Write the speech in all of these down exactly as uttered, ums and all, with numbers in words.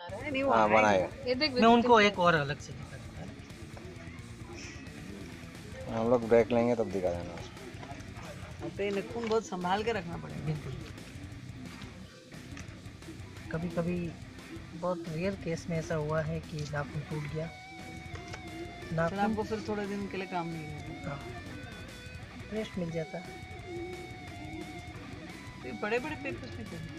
हाँ बनाया मैं उनको एक और अलग से दिखा। हम लोग ब्रेक लेंगे तब दिखा देना। अपने नखून बहुत संभाल के रखना पड़ेगा। कभी कभी बहुत रेयर केस में ऐसा हुआ है कि नाखून टूट गया, नाखून आपको फिर थोड़े दिन के लिए काम नहीं मिलेगा, रेस्ट मिल जाता। बड़े बड़े पेपर्स में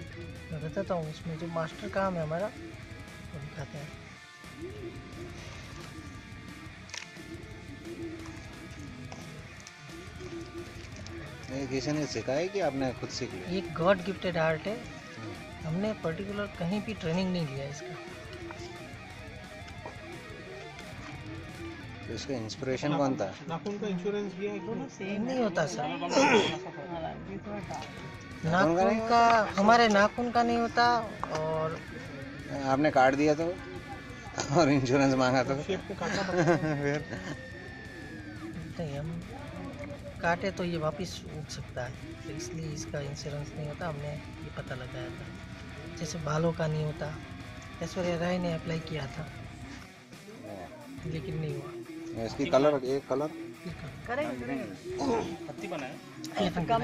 मैं बताता हूँ, इसमें जो मास्टर काम है हमारा वो दिखाते हैं। नहीं किसी ने सिखाया कि आपने खुद सीख लिया? ये गॉड गिफ्टेड आर्ट है, हमने पर्टिकुलर कहीं भी ट्रेनिंग नहीं लिया इसका। तो इसका इंस्पिरेशन कौन था? नाखून का इंश्योरेंस भी है? नहीं होता सर, नाखून का हमारे नाखून का नहीं होता। और आपने काट दिया तो और इंश्योरेंस मांगा तो फिर नहीं, हम काटे तो ये वापस उठ सकता है, इसलिए इसका इंश्योरेंस नहीं होता। हमने ये पता लगाया था, जैसे बालों का नहीं होता। ऐश्वर्या राय ने अप्लाई किया था लेकिन नहीं हुआ। इसकी कलर एक कलर करेंगे बनाया।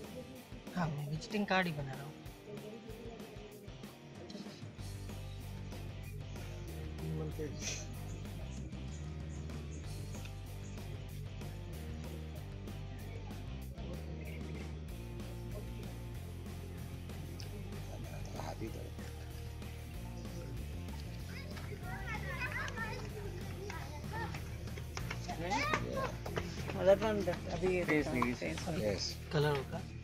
हाँ मैं विजिटिंग कार्ड ही बना रहा हूँ। अभी कलर होगा मेरे